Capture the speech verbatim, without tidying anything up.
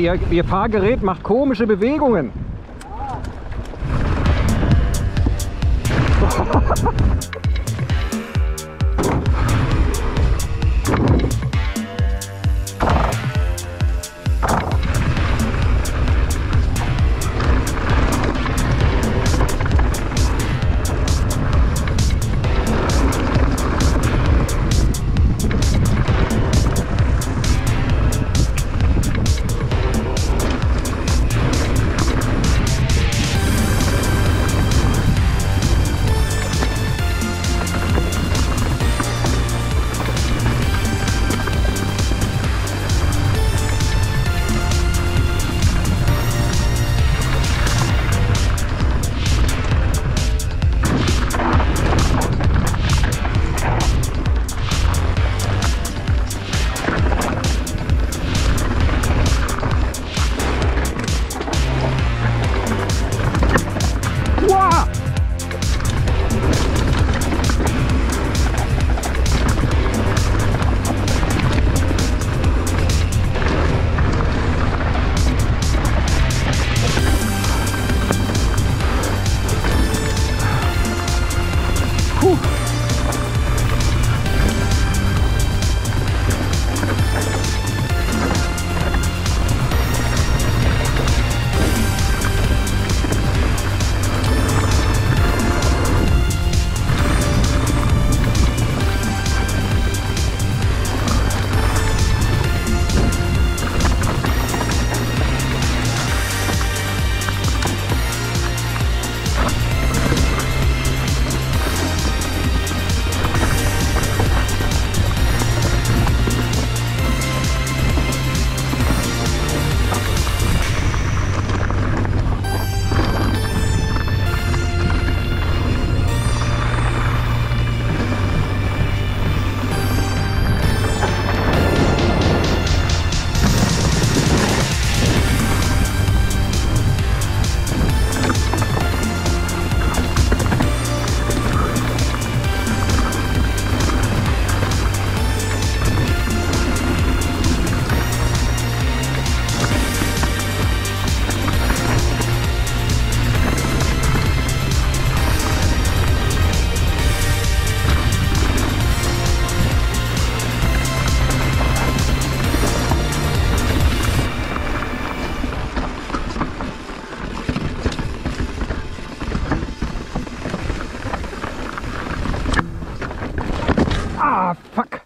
ihr, ihr Fahrgerät macht komische Bewegungen. Fuck.